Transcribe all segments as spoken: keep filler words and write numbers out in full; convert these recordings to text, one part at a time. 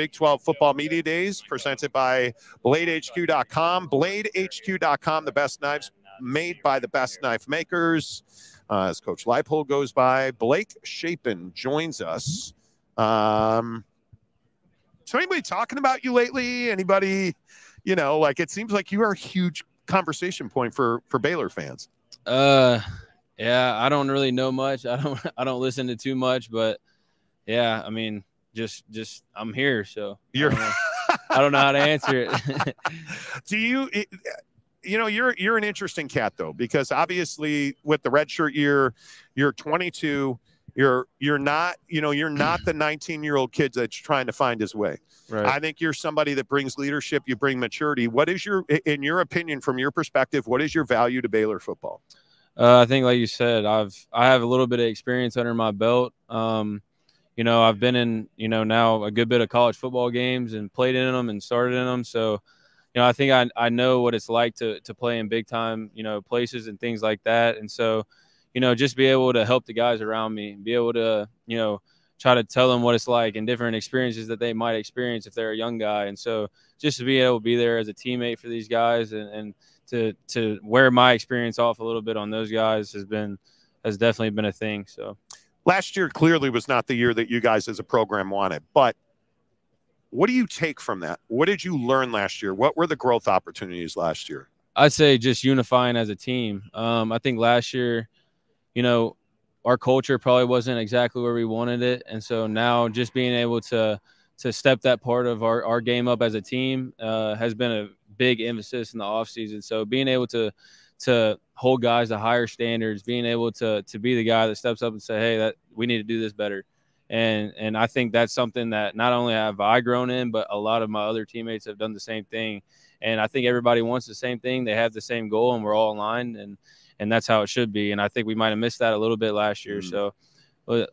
Big twelve Football Media Days, presented by Blade H Q dot com. Blade H Q dot com, the best knives made by the best knife makers. Uh, as Coach Leipold goes by, Blake Shapen joins us. Um, so anybody talking about you lately? Anybody, you know, like it seems like you are a huge conversation point for for Baylor fans. Uh, yeah, I don't really know much. I don't I don't listen to too much, but yeah, I mean, just just I'm here, so you're. I don't know, I don't know how to answer it. Do you? It, You know, you're you're an interesting cat though, because obviously with the redshirt year, you're twenty-two. You're you're not you know you're not the nineteen year old kid that's trying to find his way. Right. I think you're somebody that brings leadership. You bring maturity. What is your, in your opinion, from your perspective, what is your value to Baylor football? Uh, I think, like you said, I've I have a little bit of experience under my belt. Um, you know, I've been in you know now a good bit of college football games and played in them and started in them. So. You know, I think I, I know what it's like to, to play in big time, you know, places and things like that. And so, you know, just be able to help the guys around me, be able to, you know, try to tell them what it's like and different experiences that they might experience if they're a young guy. And so just to be able to be there as a teammate for these guys and, and to to wear my experience off a little bit on those guys has been has definitely been a thing. So last year clearly was not the year that you guys as a program wanted, but what do you take from that? What did you learn last year? What were the growth opportunities last year? I'd say just unifying as a team. Um, I think last year, you know, our culture probably wasn't exactly where we wanted it. And so now just being able to to step that part of our, our game up as a team uh, has been a big emphasis in the offseason. So being able to to hold guys to higher standards, being able to to be the guy that steps up and say, hey, that we need to do this better. And and I think that's something that not only have I grown in, but a lot of my other teammates have done the same thing. And I think everybody wants the same thing. They have the same goal, and we're all aligned. And and that's how it should be. And I think we might have missed that a little bit last year. Mm. So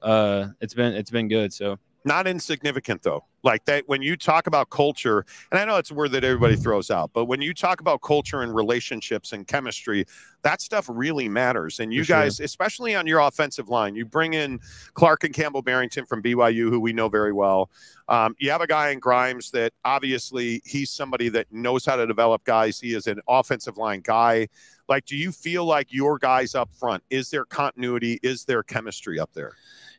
uh, it's been it's been good. So not insignificant though. Like that when you talk about culture, and I know it's a word that everybody throws out, but when you talk about culture and relationships and chemistry, that stuff really matters. And you For guys, sure. especially on your offensive line, you bring in Clark and Campbell Barrington from B Y U, who we know very well. Um, you have a guy in Grimes that obviously he's somebody that knows how to develop guys. He is an offensive line guy. Like, do you feel like your guys up front, is there continuity? Is there chemistry up there?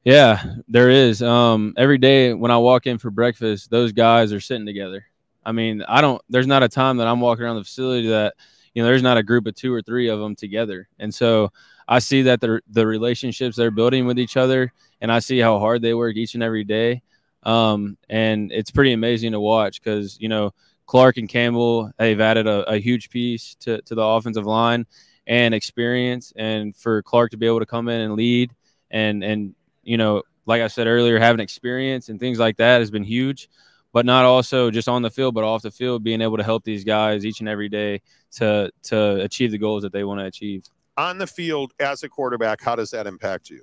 Yeah, there is. Um, every day when I walk in for breakfast, those guys are sitting together. I mean, I don't, there's not a time that I'm walking around the facility that, you know, there's not a group of two or three of them together. And so I see that the, the relationships they're building with each other, and I see how hard they work each and every day. Um, and it's pretty amazing to watch because, you know, Clark and Campbell, they've added a, a huge piece to, to the offensive line and experience. And for Clark to be able to come in and lead and, and, you know, like I said earlier, having experience and things like that has been huge, but not also just on the field, but off the field, being able to help these guys each and every day to to achieve the goals that they want to achieve. On the field as a quarterback, how does that impact you?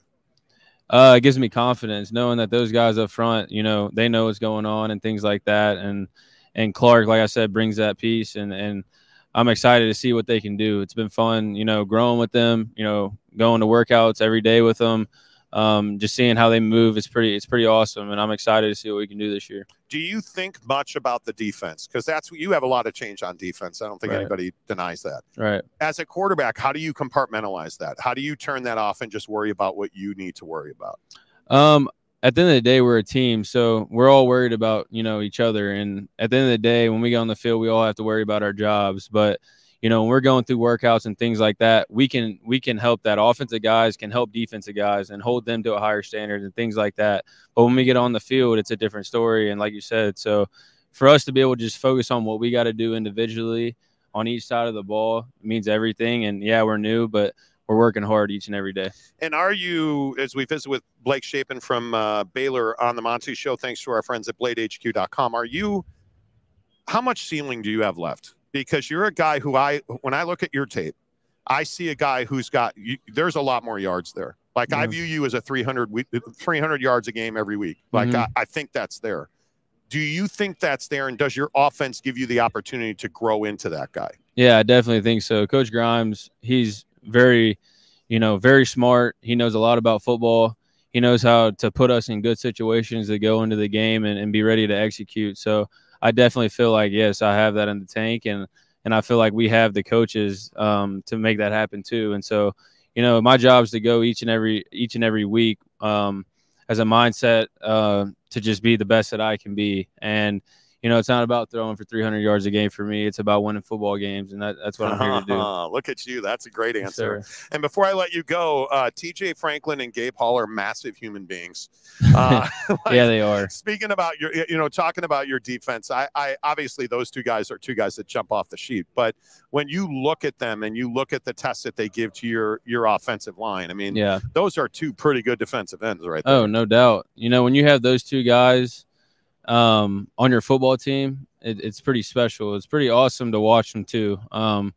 Uh, it gives me confidence knowing that those guys up front, you know, they know what's going on and things like that. And and Clark, like I said, brings that piece, and and I'm excited to see what they can do. It's been fun, you know, growing with them, you know, going to workouts every day with them. Um, just seeing how they move is pretty, it's pretty awesome. And I'm excited to see what we can do this year. Do you think much about the defense? Cause that's what you have a lot of change on defense. I don't think right. anybody denies that. Right. As a quarterback, how do you compartmentalize that? How do you turn that off and just worry about what you need to worry about? Um, at the end of the day, we're a team. So we're all worried about, you know, each other. And at the end of the day, when we get on the field, we all have to worry about our jobs, but you know, when we're going through workouts and things like that, we can we can help that. Offensive guys can help defensive guys and hold them to a higher standard and things like that. But when we get on the field, it's a different story. And like you said, so for us to be able to just focus on what we got to do individually on each side of the ball means everything. And, yeah, we're new, but we're working hard each and every day. And are you, as we visit with Blake Shapen from uh, Baylor on the Monty Show, thanks to our friends at Blade H Q dot com, are you – how much ceiling do you have left? Because you're a guy who I, when I look at your tape, I see a guy who's got, you, there's a lot more yards there. Like yeah. I view you as a three hundred yards a game every week. Like mm-hmm. I, I think that's there. Do you think that's there? And does your offense give you the opportunity to grow into that guy? Yeah, I definitely think so. Coach Grimes, he's very, you know, very smart. He knows a lot about football. he knows how to put us in good situations to go into the game and, and be ready to execute. So I definitely feel like, yes, I have that in the tank, and and I feel like we have the coaches um, to make that happen too. And so, you know, my job is to go each and every each and every week um, as a mindset uh, to just be the best that I can be. And you know, it's not about throwing for three hundred yards a game for me. It's about winning football games, and that, that's what I'm here to do. Look at you. That's a great answer. Yes, and before I let you go, uh, T J Franklin and Gabe Hall are massive human beings. Uh, like, yeah, they are. Speaking about your, you know, talking about your defense, I, I obviously those two guys are two guys that jump off the sheet. But when you look at them and you look at the tests that they give to your your offensive line, I mean, yeah, those are two pretty good defensive ends right there. Oh, no doubt. You know, when you have those two guys um on your football team, it, it's pretty special. It's pretty awesome to watch them too. Um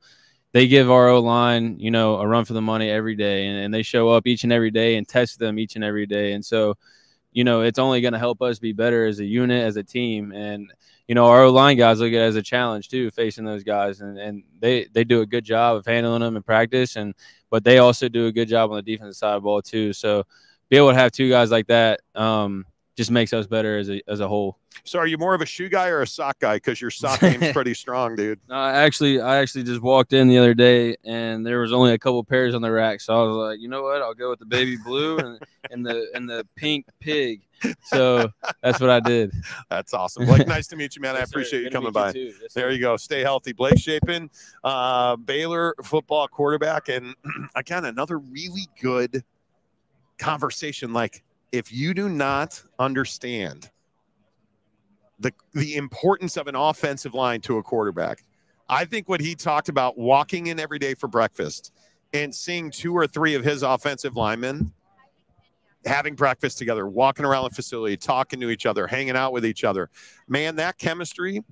they give our O-line, you know, a run for the money every day, and, and they show up each and every day and test them each and every day. And so, you know, it's only going to help us be better as a unit, as a team. And you know, our O-line guys look at it as a challenge too, facing those guys, and, and they they do a good job of handling them in practice, and but they also do a good job on the defensive side of the ball too. So be able to have two guys like that um just makes us better as a as a whole. So, are you more of a shoe guy or a sock guy? Because your sock game's pretty strong, dude. No, I actually, I actually just walked in the other day, and there was only a couple pairs on the rack. So I was like, you know what? I'll go with the baby blue and, and the and the pink pig. So that's what I did. That's awesome, Blake. Nice to meet you, man. Yes, I appreciate you coming by. You yes, there sir. You go. Stay healthy, Blake Shapen, uh, Baylor football quarterback, and again, another really good conversation. Like, if you do not understand the the importance of an offensive line to a quarterback, I think what he talked about, walking in every day for breakfast and seeing two or three of his offensive linemen having breakfast together, walking around the facility, talking to each other, hanging out with each other, man, that chemistry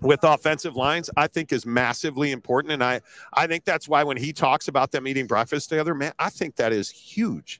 with offensive lines, I think, is massively important. And I, I think that's why when he talks about them eating breakfast together, man, I think that is huge.